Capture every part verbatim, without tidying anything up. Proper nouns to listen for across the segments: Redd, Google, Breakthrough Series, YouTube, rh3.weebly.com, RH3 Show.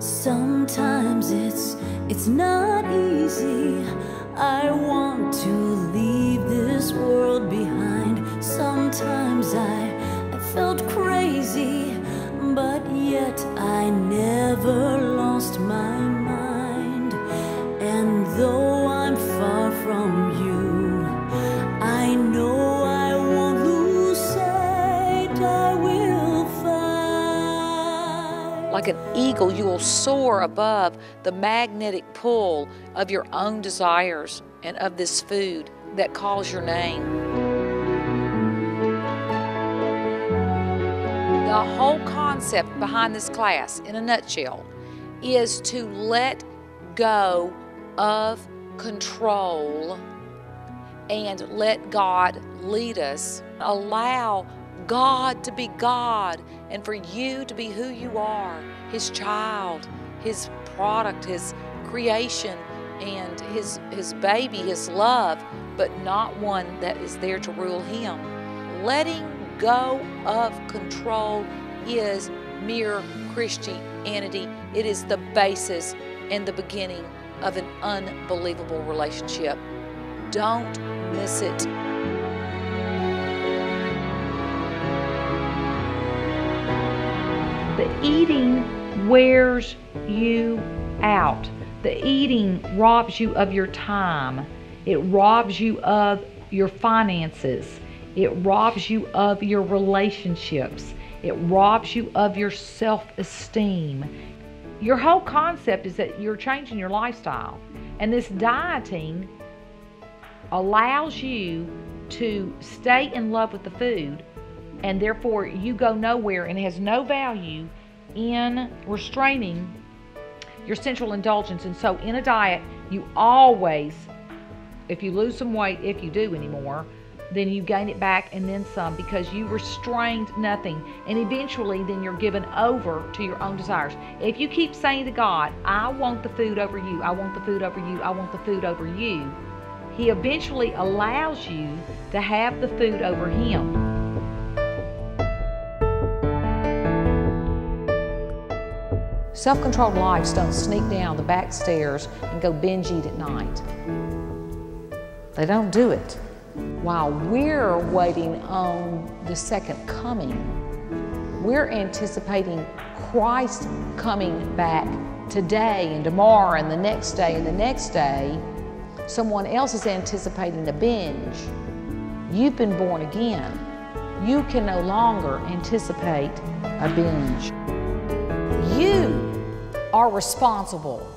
Sometimes it's, it's not easy. I want to leave this world behind. Sometimes I, I felt crazy, but yet I never lost my mind. And though I'm far from you, I know like an eagle, you will soar above the magnetic pull of your own desires and of this food that calls your name. The whole concept behind this class, in a nutshell, is to let go of control and let God lead us. Allow God to be God, and for you to be who you are, His child, His product, His creation, and His, His baby, His love, but not one that is there to rule Him. Letting go of control is mere Christianity. It is the basis and the beginning of an unbelievable relationship. Don't miss it. The eating wears you out. The eating robs you of your time. It robs you of your finances. It robs you of your relationships. It robs you of your self-esteem. Your whole concept is that you're changing your lifestyle. And this dieting allows you to stay in love with the food, and therefore you go nowhere, and has no value in restraining your sensual indulgence. And so in a diet, you always, if you lose some weight, if you do anymore, then you gain it back and then some, because you restrained nothing. And eventually then you're given over to your own desires. If you keep saying to God, I want the food over you, I want the food over you, I want the food over you, He eventually allows you to have the food over Him. Self-controlled lives don't sneak down the back stairs and go binge eat at night. They don't do it. While we're waiting on the second coming, we're anticipating Christ coming back today and tomorrow and the next day and the next day. Someone else is anticipating a binge. You've been born again. You can no longer anticipate a binge. You are responsible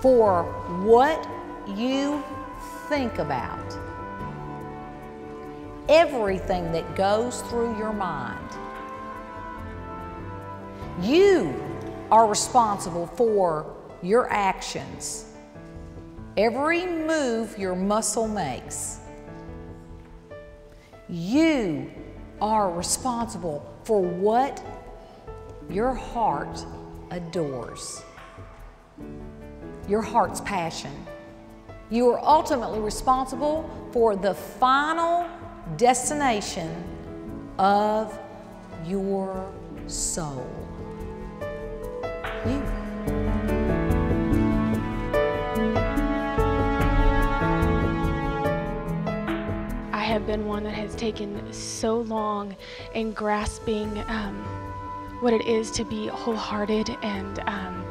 for what you think about. Everything that goes through your mind. You are responsible for your actions. Every move your muscle makes. You are responsible for what your heart adores, your heart's passion. You are ultimately responsible for the final destination of your soul. You. I have been one that has taken so long in grasping um, what it is to be wholehearted, and um,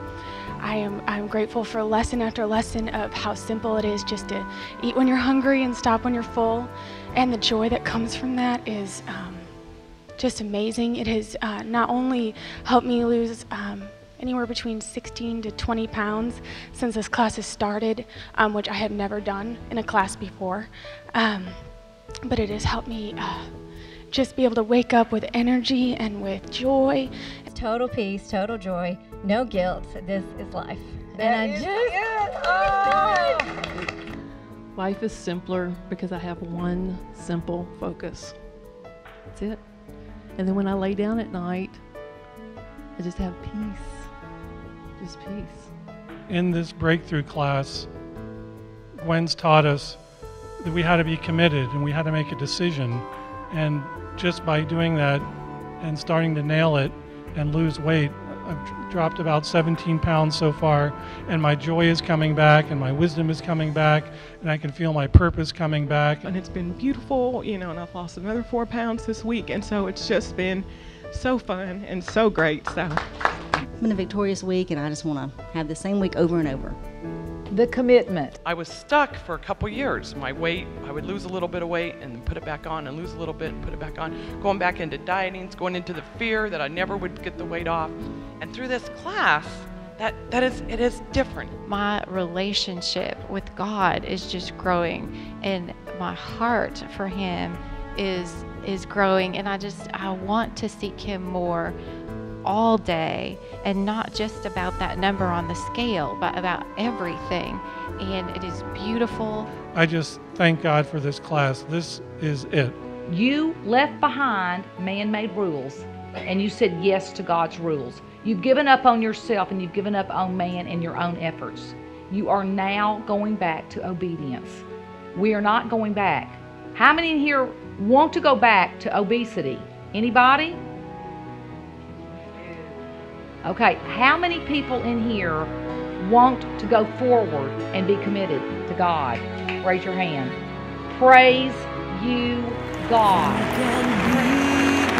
I am I'm grateful for lesson after lesson of how simple it is just to eat when you're hungry and stop when you're full, and the joy that comes from that is um, just amazing. It has uh, not only helped me lose um, anywhere between sixteen to twenty pounds since this class has started, um, which I have never done in a class before, um, but it has helped me uh, just be able to wake up with energy and with joy. Total peace, total joy, no guilt. This is life. And I just is it. Oh. Life is simpler because I have one simple focus. That's it. And then when I lay down at night, I just have peace. Just peace. In this breakthrough class, Gwen's taught us that we had to be committed and we had to make a decision. And just by doing that and starting to nail it and lose weight, I've dropped about seventeen pounds so far, and my joy is coming back, and my wisdom is coming back, and I can feel my purpose coming back. And it's been beautiful, you know, and I've lost another four pounds this week, and so it's just been so fun and so great. So it's been a victorious week, and I just want to have the same week over and over. The commitment. I was stuck for a couple years. My weight, I would lose a little bit of weight and then put it back on, and lose a little bit and put it back on. Going back into dieting, going into the fear that I never would get the weight off. And through this class, that, that is, it is different. My relationship with God is just growing, and my heart for Him is, is growing, and I just, I want to seek Him more all day, and not just about that number on the scale, but about everything. And it is beautiful. I just thank God for this class. This is it. You left behind man-made rules, and you said yes to God's rules. You've given up on yourself, and you've given up on man and your own efforts. You are now going back to obedience. We are not going back. How many in here want to go back to obesity? Anybody? Okay, how many people in here want to go forward and be committed to God? Raise your hand. Praise you, God. I can be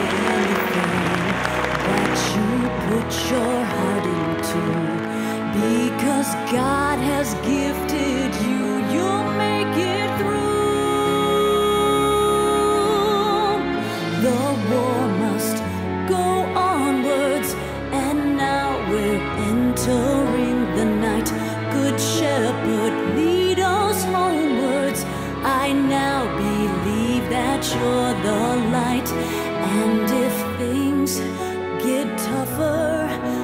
anything that you put your heart into, because God has gifted you. You'll make it through. The war must go onwards. Entering the night, Good Shepherd, lead us homewards. I now believe that you're the light, and if things get tougher,